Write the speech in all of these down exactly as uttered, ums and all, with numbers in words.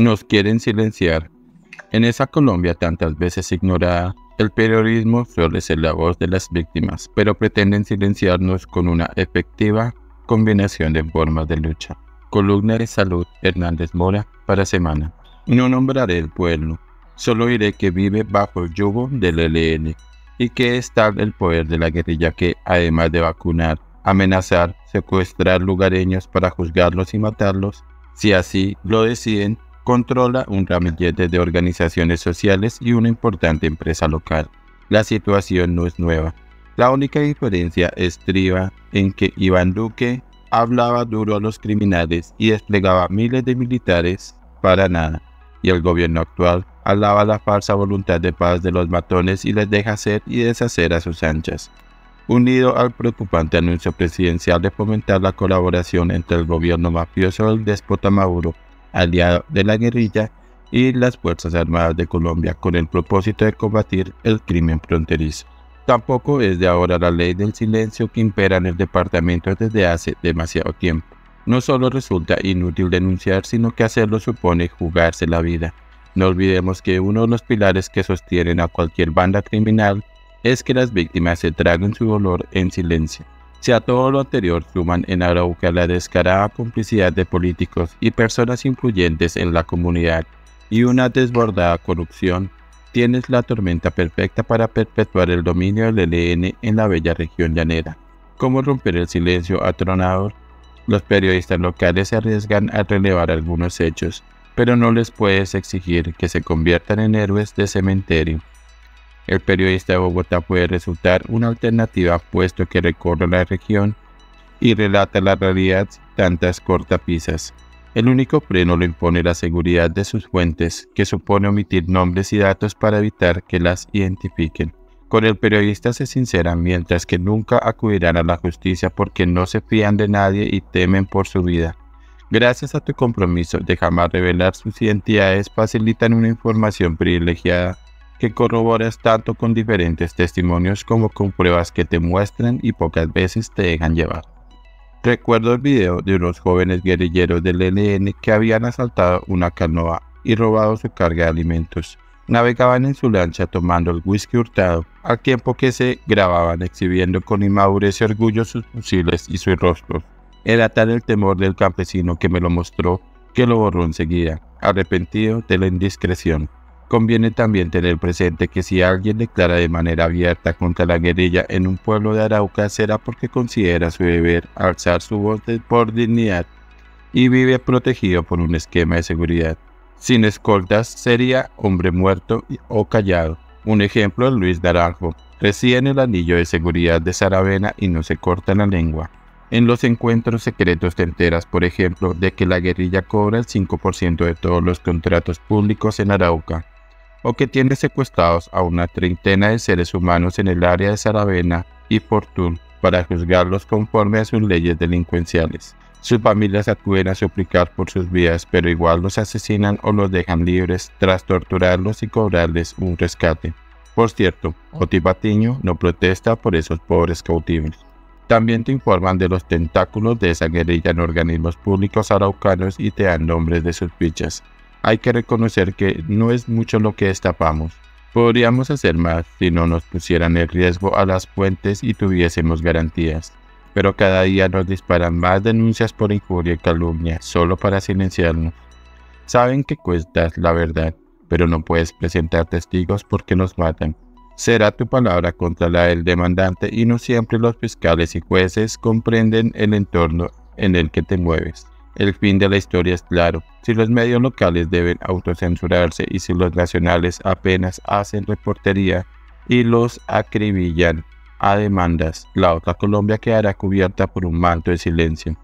Nos quieren silenciar. En esa Colombia tantas veces ignorada, el periodismo suele ser la voz de las víctimas, pero pretenden silenciarnos con una efectiva combinación de formas de lucha. Columna de Salud Hernández Mora para Semana. No nombraré el pueblo, solo diré que vive bajo el yugo del E L N y que es tal el poder de la guerrilla que, además de vacunar, amenazar, secuestrar lugareños para juzgarlos y matarlos, si así lo deciden, controla un ramillete de organizaciones sociales y una importante empresa local. La situación no es nueva. La única diferencia estriba en que Iván Duque hablaba duro a los criminales y desplegaba miles de militares para nada, y el gobierno actual alaba la falsa voluntad de paz de los matones y les deja hacer y deshacer a sus anchas. Unido al preocupante anuncio presidencial de fomentar la colaboración entre el gobierno mafioso del déspota Maduro, aliado de la guerrilla, y las Fuerzas Armadas de Colombia con el propósito de combatir el crimen fronterizo. Tampoco es de ahora la ley del silencio que impera en el departamento desde hace demasiado tiempo. No solo resulta inútil denunciar, sino que hacerlo supone jugarse la vida. No olvidemos que uno de los pilares que sostienen a cualquier banda criminal es que las víctimas se traguen su dolor en silencio. Si a todo lo anterior suman en Arauca la descarada complicidad de políticos y personas influyentes en la comunidad y una desbordada corrupción, tienes la tormenta perfecta para perpetuar el dominio del E L N en la bella región llanera. ¿Cómo romper el silencio atronador? Los periodistas locales se arriesgan a relevar algunos hechos, pero no les puedes exigir que se conviertan en héroes de cementerio. El periodista de Bogotá puede resultar una alternativa, puesto que recorre la región y relata la realidad sin tantas cortapisas. El único freno lo impone la seguridad de sus fuentes, que supone omitir nombres y datos para evitar que las identifiquen. Con el periodista se sinceran, mientras que nunca acudirán a la justicia porque no se fían de nadie y temen por su vida. Gracias a tu compromiso de jamás revelar sus identidades, facilitan una información privilegiada que corroboras tanto con diferentes testimonios como con pruebas que te muestran y pocas veces te dejan llevar. Recuerdo el video de unos jóvenes guerrilleros del E L N que habían asaltado una canoa y robado su carga de alimentos. Navegaban en su lancha tomando el whisky hurtado, al tiempo que se grababan exhibiendo con inmadurez y orgullo sus fusiles y sus rostros. Era tal el temor del campesino que me lo mostró que lo borró enseguida, arrepentido de la indiscreción. Conviene también tener presente que si alguien declara de manera abierta contra la guerrilla en un pueblo de Arauca, será porque considera su deber alzar su voz por dignidad y vive protegido por un esquema de seguridad. Sin escoltas sería hombre muerto o callado. Un ejemplo es Luis Daranjo. Reside en el anillo de seguridad de Saravena y no se corta la lengua. En los encuentros secretos te enteras, por ejemplo, de que la guerrilla cobra el cinco por ciento de todos los contratos públicos en Arauca, o que tiene secuestrados a una treintena de seres humanos en el área de Saravena y Fortul para juzgarlos conforme a sus leyes delincuenciales. Sus familias acuden a suplicar por sus vidas, pero igual los asesinan o los dejan libres tras torturarlos y cobrarles un rescate. Por cierto, Otipatiño no protesta por esos pobres cautivos. También te informan de los tentáculos de esa guerrilla en organismos públicos araucanos y te dan nombres de sus fichas. Hay que reconocer que no es mucho lo que destapamos. Podríamos hacer más si no nos pusieran en riesgo a las fuentes y tuviésemos garantías. Pero cada día nos disparan más denuncias por injuria y calumnia, solo para silenciarnos. Saben que cuentas la verdad, pero no puedes presentar testigos porque nos matan. Será tu palabra contra la del demandante y no siempre los fiscales y jueces comprenden el entorno en el que te mueves. El fin de la historia es claro. Si los medios locales deben autocensurarse y si los nacionales apenas hacen reportería y los acribillan a demandas, la otra Colombia quedará cubierta por un manto de silencio.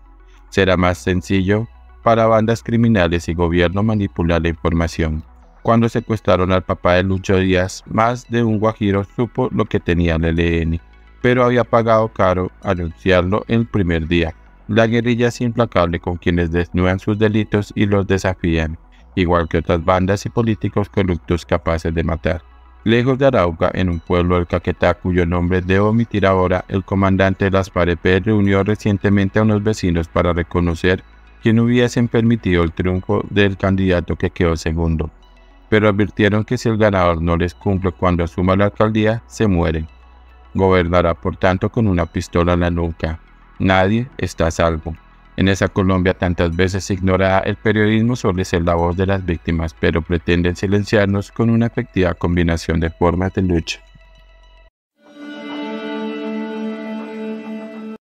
Será más sencillo para bandas criminales y gobierno manipular la información. Cuando secuestraron al papá de Lucho Díaz, más de un guajiro supo lo que tenía el E L N, pero había pagado caro anunciarlo el primer día. La guerrilla es implacable con quienes desnudan sus delitos y los desafían, igual que otras bandas y políticos corruptos capaces de matar. Lejos de Arauca, en un pueblo del Caquetá cuyo nombre debo omitir ahora, el comandante de las Parepes reunió recientemente a unos vecinos para reconocer quien hubiesen permitido el triunfo del candidato que quedó segundo, pero advirtieron que si el ganador no les cumple cuando asuma la alcaldía, se mueren. Gobernará por tanto con una pistola en la nuca. Nadie está a salvo. En esa Colombia tantas veces ignorada, el periodismo suele ser la voz de las víctimas, pero pretenden silenciarnos con una efectiva combinación de formas de lucha.